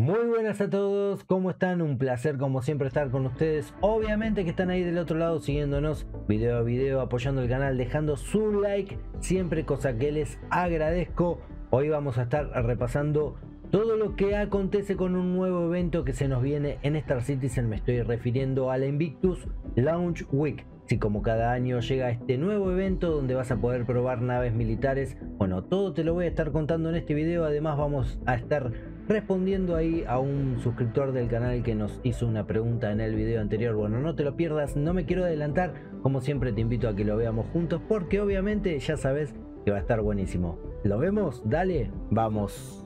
Muy buenas a todos, ¿cómo están? Un placer como siempre estar con ustedes. Obviamente que están ahí del otro lado siguiéndonos video a video, apoyando el canal, dejando su like, siempre cosa que les agradezco. Hoy vamos a estar repasando todo lo que acontece con un nuevo evento que se nos viene en Star Citizen. Me estoy refiriendo a la Invictus Launch Week. Si como cada año llega este nuevo evento donde vas a poder probar naves militares, bueno, todo te lo voy a estar contando en este video. Además vamos a estar respondiendo ahí a un suscriptor del canal que nos hizo una pregunta en el video anterior. Bueno, no te lo pierdas, no me quiero adelantar. Como siempre te invito a que lo veamos juntos porque obviamente ya sabes que va a estar buenísimo. ¿Lo vemos? Dale, vamos.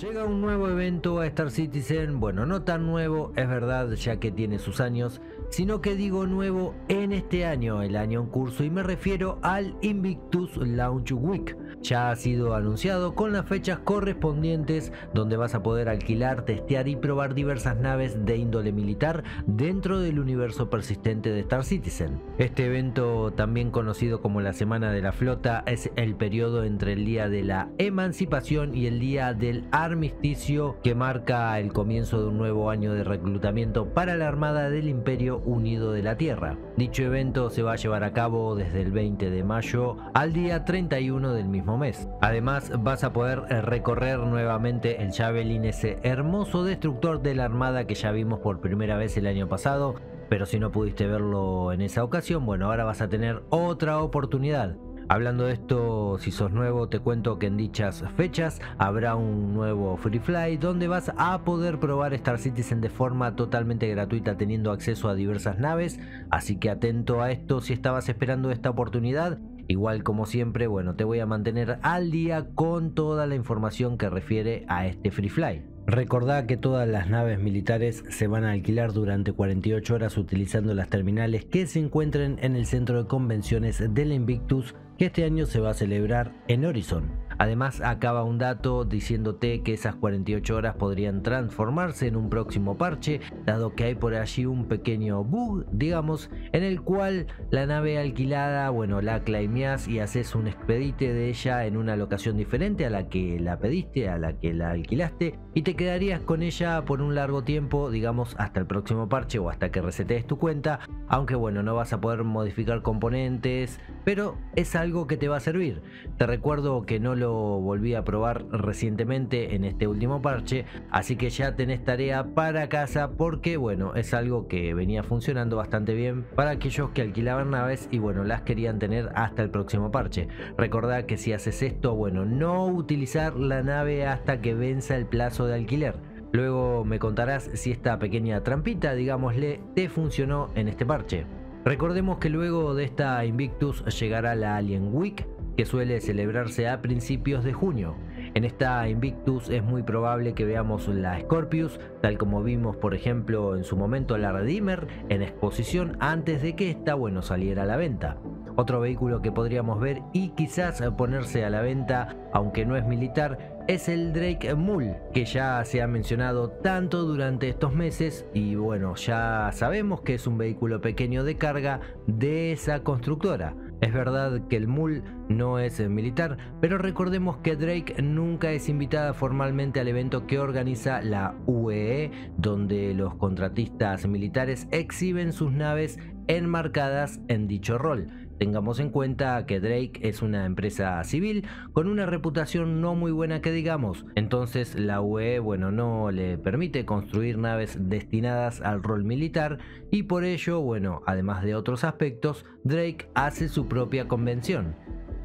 Llega un nuevo evento a Star Citizen, bueno, no tan nuevo, es verdad, ya que tiene sus años, sino que digo nuevo en este año, el año en curso, y me refiero al Invictus Launch Week. Ya ha sido anunciado con las fechas correspondientes donde vas a poder alquilar, testear y probar diversas naves de índole militar dentro del universo persistente de Star Citizen. Este evento, también conocido como la Semana de la Flota, es el periodo entre el día de la emancipación y el día del armisticio, que marca el comienzo de un nuevo año de reclutamiento para la Armada del Imperio Unido de la Tierra. Dicho evento se va a llevar a cabo desde el 20 de mayo al día 31 del mismo mes. Además vas a poder recorrer nuevamente el Javelin, ese hermoso destructor de la Armada que ya vimos por primera vez el año pasado, pero si no pudiste verlo en esa ocasión, bueno, ahora vas a tener otra oportunidad. Hablando de esto, si sos nuevo, te cuento que en dichas fechas habrá un nuevo Free Fly donde vas a poder probar Star Citizen de forma totalmente gratuita, teniendo acceso a diversas naves, así que atento a esto si estabas esperando esta oportunidad. Igual como siempre, bueno, te voy a mantener al día con toda la información que refiere a este Free Fly. Recordá que todas las naves militares se van a alquilar durante 48 horas utilizando las terminales que se encuentren en el centro de convenciones del Invictus, que este año se va a celebrar en Horizon. Además acaba un dato diciéndote que esas 48 horas podrían transformarse en un próximo parche, dado que hay por allí un pequeño bug, digamos, en el cual la nave alquilada, bueno, la claimeás y haces un expedite de ella en una locación diferente a la que la pediste, a la que la alquilaste, y te quedarías con ella por un largo tiempo, digamos, hasta el próximo parche o hasta que resetees tu cuenta, aunque bueno, no vas a poder modificar componentes, pero es algo que te va a servir. Te recuerdo que no lo volví a probar recientemente en este último parche, así que ya tenés tarea para casa porque bueno, es algo que venía funcionando bastante bien para aquellos que alquilaban naves y bueno, las querían tener hasta el próximo parche. Recordá que si haces esto, bueno, no utilizar la nave hasta que venza el plazo de alquiler. Luego me contarás si esta pequeña trampita, digámosle, te funcionó en este parche. Recordemos que luego de esta Invictus llegará la Alien Week, que suele celebrarse a principios de junio. En esta Invictus es muy probable que veamos la Scorpius, tal como vimos por ejemplo en su momento la Redeemer, en exposición antes de que esta, bueno, saliera a la venta. Otro vehículo que podríamos ver y quizás ponerse a la venta, aunque no es militar, es el Drake Mule, que ya se ha mencionado tanto durante estos meses y bueno, ya sabemos que es un vehículo pequeño de carga de esa constructora. Es verdad que el Mule no es militar, pero recordemos que Drake nunca es invitada formalmente al evento que organiza la UEE, donde los contratistas militares exhiben sus naves enmarcadas en dicho rol. Tengamos en cuenta que Drake es una empresa civil con una reputación no muy buena que digamos, entonces la UE, bueno, no le permite construir naves destinadas al rol militar y por ello, bueno, además de otros aspectos, Drake hace su propia convención.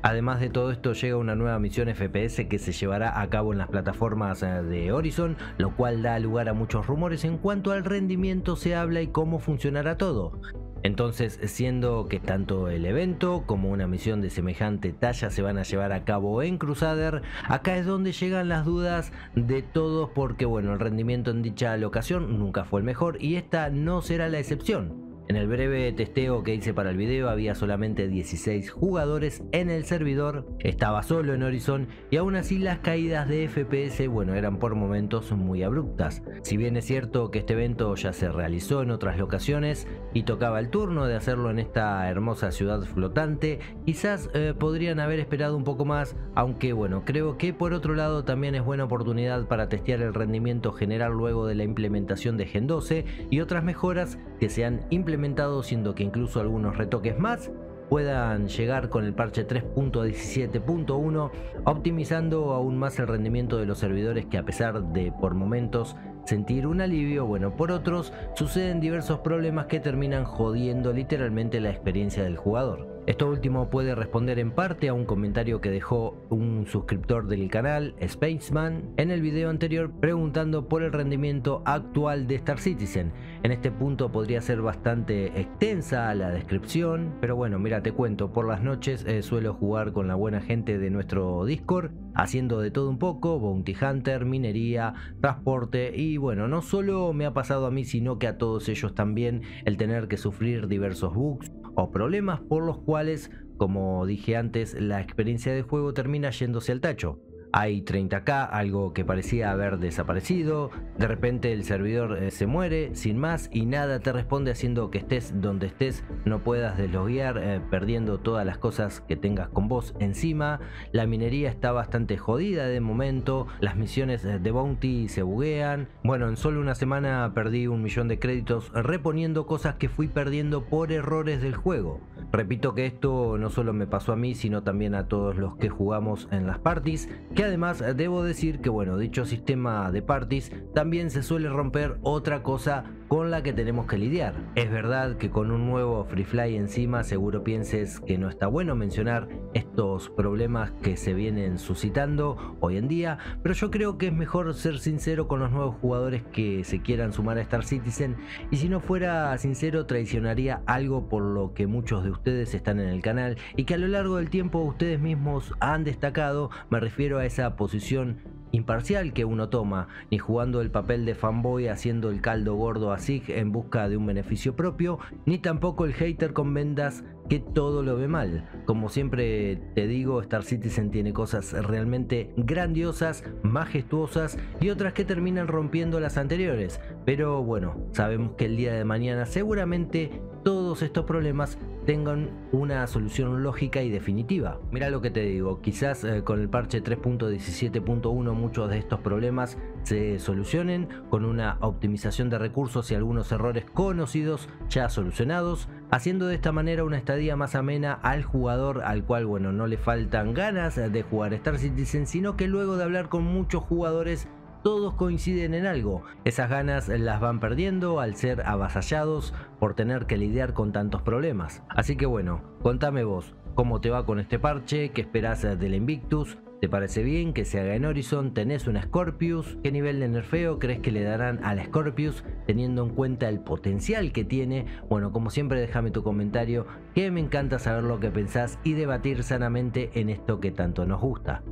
Además de todo esto llega una nueva misión FPS que se llevará a cabo en las plataformas de Horizon, lo cual da lugar a muchos rumores en cuanto al rendimiento se habla y cómo funcionará todo. Entonces, siendo que tanto el evento como una misión de semejante talla se van a llevar a cabo en Crusader, acá es donde llegan las dudas de todos porque bueno, el rendimiento en dicha locación nunca fue el mejor y esta no será la excepción. En el breve testeo que hice para el video había solamente 16 jugadores en el servidor, estaba solo en Horizon y aún así las caídas de FPS eran por momentos muy abruptas. Si bien es cierto que este evento ya se realizó en otras locaciones y tocaba el turno de hacerlo en esta hermosa ciudad flotante, quizás podrían haber esperado un poco más, aunque creo que por otro lado también es buena oportunidad para testear el rendimiento general luego de la implementación de Gen 12 y otras mejoras que se han implementado, siendo que incluso algunos retoques más puedan llegar con el parche 3.17.1, optimizando aún más el rendimiento de los servidores que, a pesar de por momentos sentir un alivio, por otros suceden diversos problemas que terminan jodiendo literalmente la experiencia del jugador. Esto último puede responder en parte a un comentario que dejó un suscriptor del canal, Spaceman, en el video anterior, preguntando por el rendimiento actual de Star Citizen. En este punto podría ser bastante extensa la descripción, pero mira, te cuento, por las noches suelo jugar con la buena gente de nuestro Discord, haciendo de todo un poco: Bounty Hunter, minería, transporte, y no solo me ha pasado a mí, sino que a todos ellos también, el tener que sufrir diversos bugs o problemas por los cuales, como dije antes, la experiencia de juego termina yéndose al tacho. Hay 30k, algo que parecía haber desaparecido, de repente el servidor se muere sin más y nada te responde, haciendo que estés donde estés no puedas desloguear, perdiendo todas las cosas que tengas con vos encima. La minería está bastante jodida de momento, las misiones de bounty se buguean. En solo una semana perdí 1.000.000 de créditos reponiendo cosas que fui perdiendo por errores del juego. Repito que esto no solo me pasó a mí, sino también a todos los que jugamos en las parties, que además debo decir que dicho sistema de parties también se suele romper otra cosa con la que tenemos que lidiar. Es verdad que con un nuevo Free Fly encima seguro pienses que no está bueno mencionar estos problemas que se vienen suscitando hoy en día, pero yo creo que es mejor ser sincero con los nuevos jugadores que se quieran sumar a Star Citizen, y si no fuera sincero traicionaría algo por lo que muchos de ustedes están en el canal y que a lo largo del tiempo ustedes mismos han destacado. Me refiero a esa posición imparcial que uno toma, ni jugando el papel de fanboy haciendo el caldo gordo a Sig en busca de un beneficio propio, ni tampoco el hater con vendas que todo lo ve mal. Como siempre te digo, Star Citizen tiene cosas realmente grandiosas, majestuosas, y otras que terminan rompiendo las anteriores, pero sabemos que el día de mañana seguramente todos estos problemas tengan una solución lógica y definitiva. Mira lo que te digo, quizás con el parche 3.17.1 muchos de estos problemas se solucionen, con una optimización de recursos y algunos errores conocidos ya solucionados, haciendo de esta manera una estadía más amena al jugador, al cual no le faltan ganas de jugar Star Citizen, sino que luego de hablar con muchos jugadores todos coinciden en algo: esas ganas las van perdiendo al ser avasallados por tener que lidiar con tantos problemas. Así que contame vos, ¿cómo te va con este parche? ¿Qué esperás del Invictus? ¿Te parece bien que se haga en Horizon? ¿Tenés una Scorpius? ¿Qué nivel de nerfeo crees que le darán a la Scorpius teniendo en cuenta el potencial que tiene? Como siempre, déjame tu comentario, que me encanta saber lo que pensás y debatir sanamente en esto que tanto nos gusta.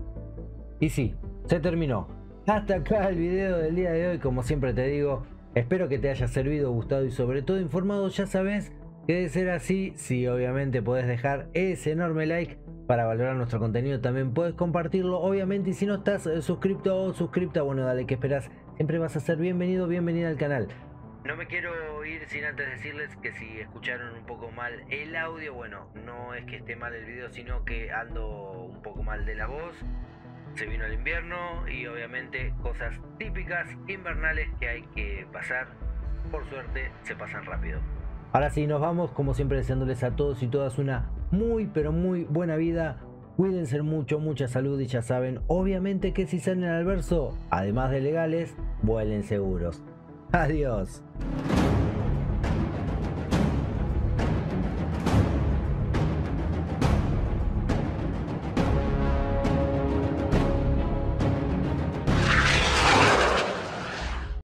Y sí, se terminó. Hasta acá el video del día de hoy. Como siempre te digo, espero que te haya servido, gustado y sobre todo informado. Ya sabes que, de ser así, si obviamente podés dejar ese enorme like para valorar nuestro contenido, también podés compartirlo obviamente, y si no estás suscripto o suscripta, dale, que esperás? Siempre vas a ser bienvenido, bienvenida al canal. No me quiero ir sin antes decirles que si escucharon un poco mal el audio, no es que esté mal el video, sino que ando un poco mal de la voz. Se vino el invierno y obviamente cosas típicas invernales que hay que pasar, por suerte se pasan rápido. Ahora sí, nos vamos, como siempre, deseándoles a todos y todas una muy pero muy buena vida. Cuídense mucho, mucha salud, y ya saben obviamente que si salen al verso, además de legales, vuelen seguros. Adiós.